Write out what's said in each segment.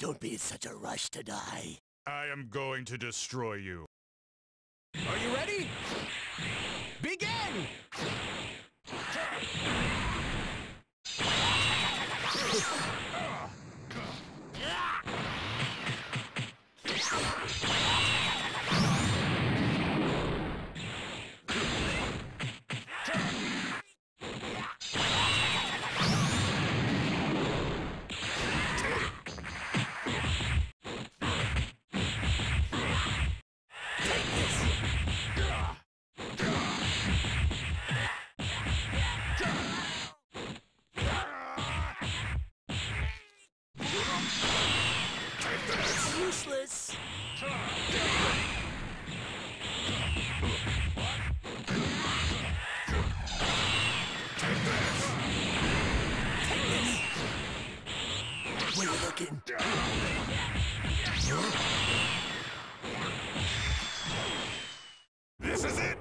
Don't be in such a rush to die. I am going to destroy you. Are you ready? Begin! Useless. Take this. Where are you looking? This is it.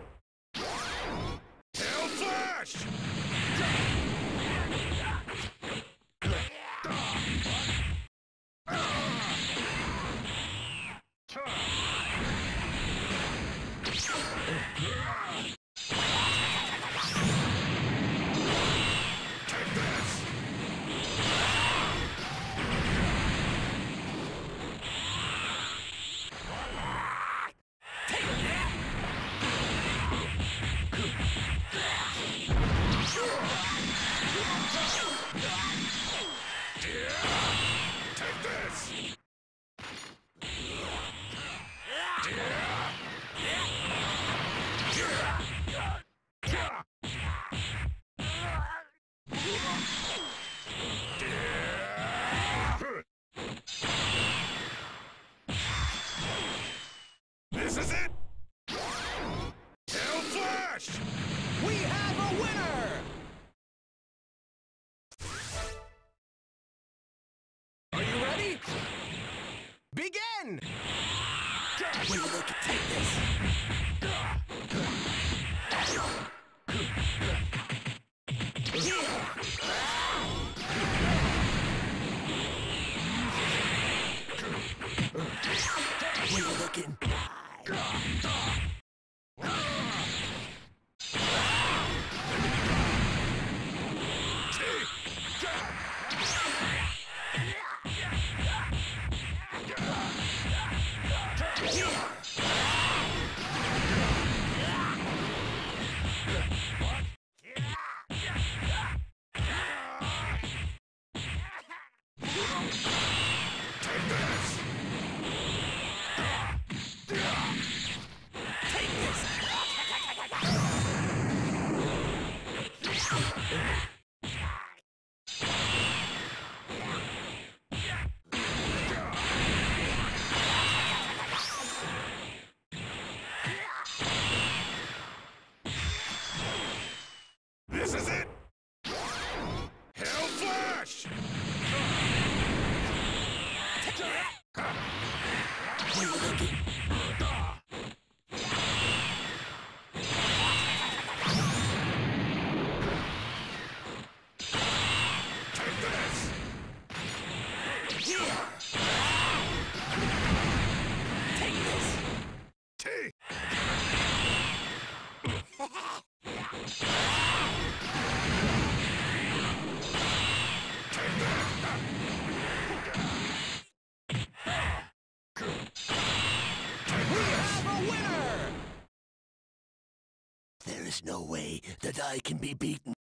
Hell Flash. This is it! Hell Flash! We have a winner! Are you ready? Begin! Wait, look, take this! Wait, looking! This is it! Hell Flash! No way that I can be beaten.